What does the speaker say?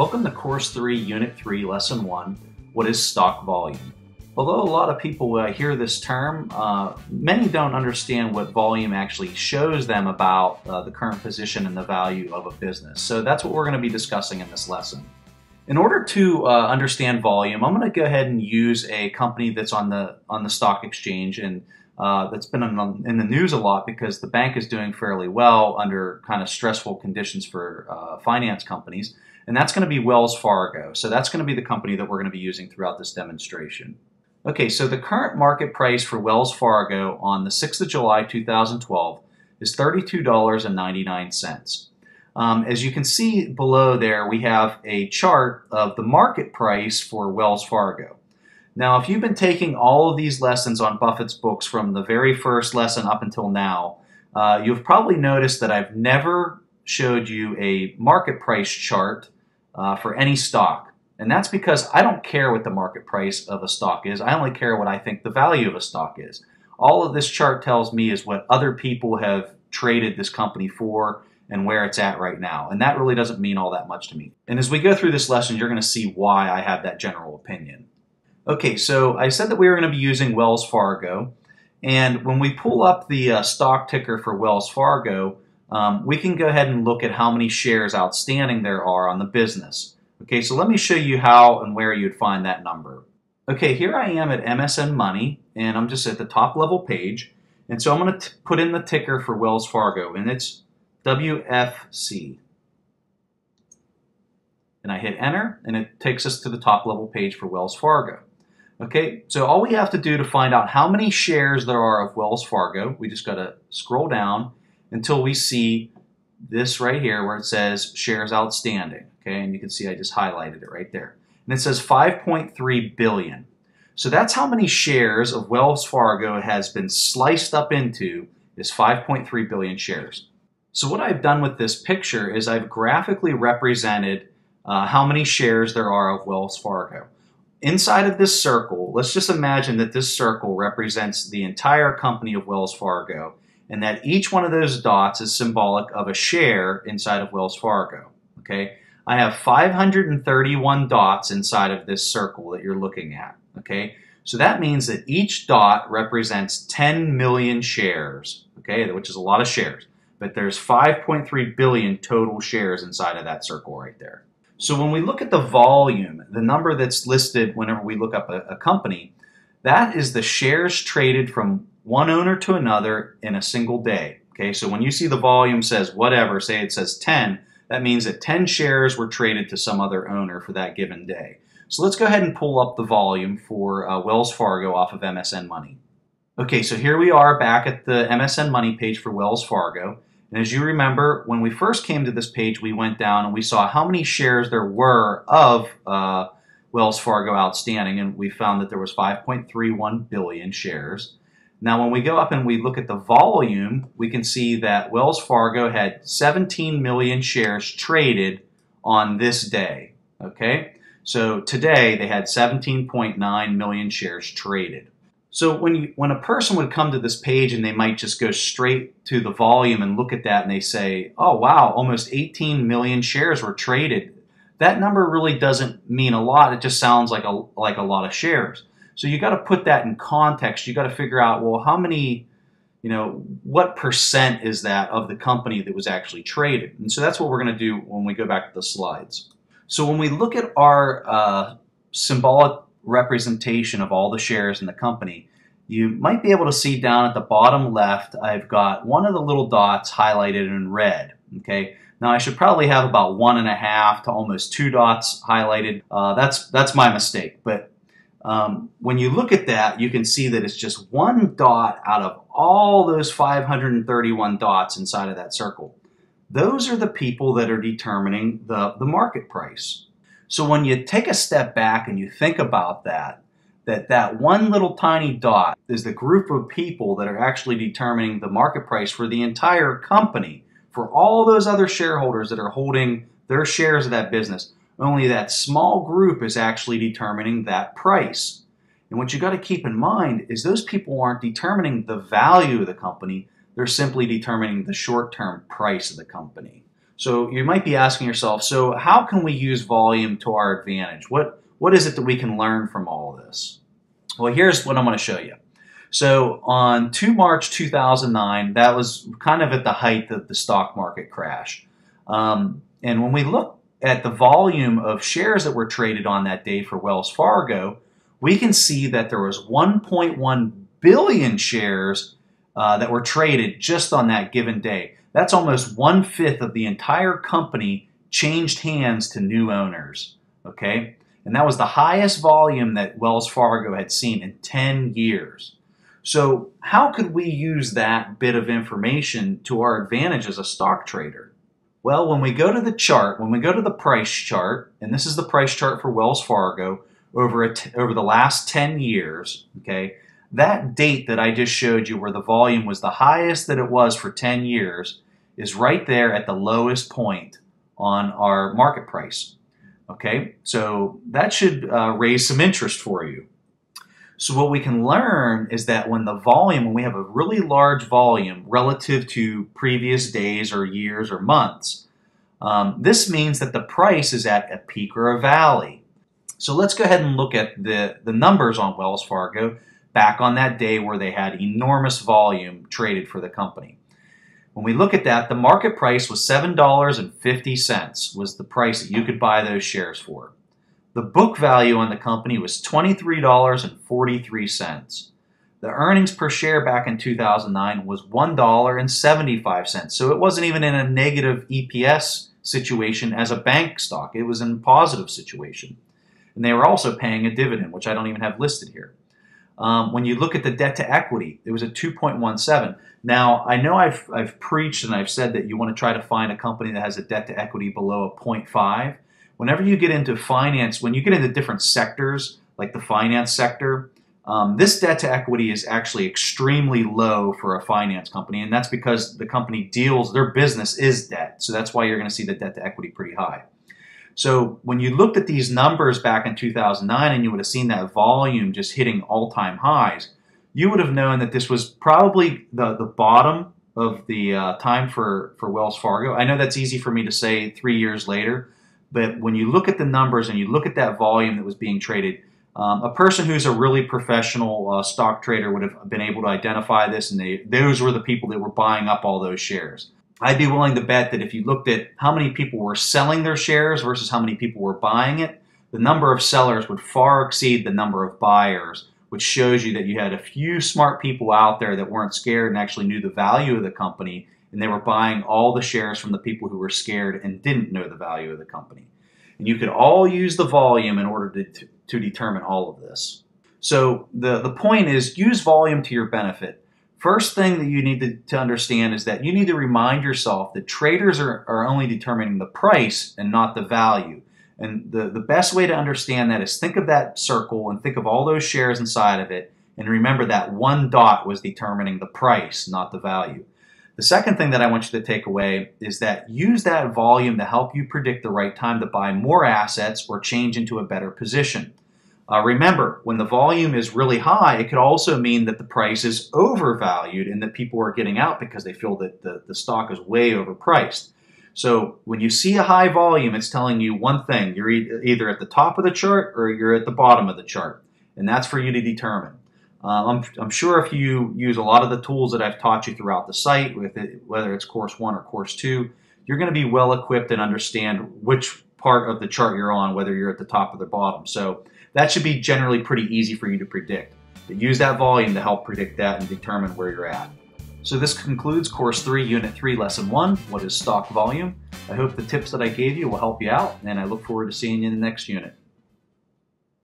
Welcome to Course 3, Unit 3, Lesson 1, What is Stock Volume? Although a lot of people hear this term, many don't understand what volume actually shows them about the current position and the value of a business. So that's what we're going to be discussing in this lesson. In order to understand volume, I'm going to go ahead and use a company that's on the stock exchange and that's been in the news a lot because the bank is doing fairly well under kind of stressful conditions for finance companies, and that's going to be Wells Fargo. So that's going to be the company that we're going to be using throughout this demonstration. Okay, so the current market price for Wells Fargo on the 6th of July 2012 is $32.99. As you can see below there, we have a chart of the market price for Wells Fargo. Now, if you've been taking all of these lessons on Buffett's books from the very first lesson up until now, you've probably noticed that I've never showed you a market price chart for any stock. And that's because I don't care what the market price of a stock is. I only care what I think the value of a stock is. All of this chart tells me is what other people have traded this company for and where it's at right now. And that really doesn't mean all that much to me. And as we go through this lesson, you're going to see why I have that general opinion. Okay, so I said that we were going to be using Wells Fargo, and when we pull up the stock ticker for Wells Fargo, we can go ahead and look at how many shares outstanding there are on the business. Okay, so let me show you how and where you'd find that number. Okay, here I am at MSN Money, and I'm just at the top level page, and so I'm going to put in the ticker for Wells Fargo, and it's WFC. And I hit enter, and it takes us to the top level page for Wells Fargo. Okay, so all we have to do to find out how many shares there are of Wells Fargo, we just got to scroll down until we see this right here where it says shares outstanding. Okay, and you can see I just highlighted it right there. And it says 5.3 billion. So that's how many shares of Wells Fargo has been sliced up into, is 5.3 billion shares. So what I've done with this picture is I've graphically represented how many shares there are of Wells Fargo. Inside of this circle, let's just imagine that this circle represents the entire company of Wells Fargo, and that each one of those dots is symbolic of a share inside of Wells Fargo. Okay, I have 531 dots inside of this circle that you're looking at. Okay, so that means that each dot represents 10 million shares, okay, which is a lot of shares, but there's 5.3 billion total shares inside of that circle right there. So when we look at the volume, the number that's listed whenever we look up a company, that is the shares traded from one owner to another in a single day. Okay, so when you see the volume says whatever, say it says 10, that means that 10 shares were traded to some other owner for that given day. So let's go ahead and pull up the volume for Wells Fargo off of MSN Money. Okay, so here we are back at the MSN Money page for Wells Fargo. And as you remember, when we first came to this page, we went down and we saw how many shares there were of Wells Fargo outstanding, and we found that there was 5.31 billion shares. Now, when we go up and we look at the volume, we can see that Wells Fargo had 17 million shares traded on this day, okay? So today, they had 17.9 million shares traded. So when a person would come to this page and they might just go straight to the volume and look at that and they say, oh wow, almost 18 million shares were traded. That number really doesn't mean a lot. It just sounds like a lot of shares. So you got to put that in context. You got to figure out, well, how many, you know, what percent is that of the company that was actually traded? And so that's what we're going to do when we go back to the slides. So when we look at our symbolic representation of all the shares in the company, you might be able to see down at the bottom left, I've got one of the little dots highlighted in red. Okay, now I should probably have about 1.5 to almost 2 dots highlighted. That's my mistake, but when you look at that, you can see that it's just one dot out of all those 531 dots inside of that circle. Those are the people that are determining the market price. So when you take a step back and you think about that one little tiny dot is the group of people that are actually determining the market price for the entire company, for all those other shareholders that are holding their shares of that business. Only that small group is actually determining that price. And what you got to keep in mind is those people aren't determining the value of the company. They're simply determining the short-term price of the company. So you might be asking yourself, so how can we use volume to our advantage? What is it that we can learn from all of this? Well, here's what I'm going to show you. So on 2 March 2009, that was kind of at the height of the stock market crash. And when we look at the volume of shares that were traded on that day for Wells Fargo, we can see that there was 1.1 billion shares that were traded just on that given day. That's almost 1/5 of the entire company changed hands to new owners, okay? And that was the highest volume that Wells Fargo had seen in 10 years. So how could we use that bit of information to our advantage as a stock trader? Well, when we go to the chart, when we go to the price chart, and this is the price chart for Wells Fargo over the last 10 years, okay? That date that I just showed you where the volume was the highest that it was for 10 years is right there at the lowest point on our market price. Okay, so that should raise some interest for you. So what we can learn is that when the volume, when we have a really large volume relative to previous days or years or months, this means that the price is at a peak or a valley. So let's go ahead and look at the numbers on Wells Fargo back on that day where they had enormous volume traded for the company. When we look at that, the market price was $7.50 was the price that you could buy those shares for. The book value on the company was $23.43. The earnings per share back in 2009 was $1.75. So it wasn't even in a negative EPS situation as a bank stock. It was in a positive situation. And they were also paying a dividend, which I don't even have listed here. When you look at the debt to equity, it was at 2.17. Now, I know I've preached and I've said that you want to try to find a company that has a debt to equity below a 0.5. Whenever you get into finance, when you get into different sectors, like the finance sector, this debt to equity is actually extremely low for a finance company. And that's because the company deals, their business is debt. So that's why you're going to see the debt to equity pretty high. So when you looked at these numbers back in 2009 and you would have seen that volume just hitting all-time highs, you would have known that this was probably the bottom of the time for Wells Fargo. I know that's easy for me to say 3 years later, but when you look at the numbers and you look at that volume that was being traded, a person who's a really professional stock trader would have been able to identify this, and those were the people that were buying up all those shares. I'd be willing to bet that if you looked at how many people were selling their shares versus how many people were buying it, the number of sellers would far exceed the number of buyers, which shows you that you had a few smart people out there that weren't scared and actually knew the value of the company, and they were buying all the shares from the people who were scared and didn't know the value of the company. And you could all use the volume in order to determine all of this. So the point is, use volume to your benefit. First thing that you need to understand is that you need to remind yourself that traders are only determining the price and not the value. And the best way to understand that is think of that circle and think of all those shares inside of it, and remember that one dot was determining the price, not the value. The second thing that I want you to take away is that use that volume to help you predict the right time to buy more assets or change into a better position. Remember, when the volume is really high, it could also mean that the price is overvalued and that people are getting out because they feel that the stock is way overpriced. So when you see a high volume, it's telling you one thing. You're either at the top of the chart or you're at the bottom of the chart, and that's for you to determine. I'm sure if you use a lot of the tools that I've taught you throughout the site, whether it's Course 1 or Course 2, you're going to be well-equipped and understand which part of the chart you're on, whether you're at the top or the bottom. So that should be generally pretty easy for you to predict. But use that volume to help predict that and determine where you're at. So this concludes Course 3, Unit 3, Lesson 1, What is Stock Volume? I hope the tips that I gave you will help you out, and I look forward to seeing you in the next unit.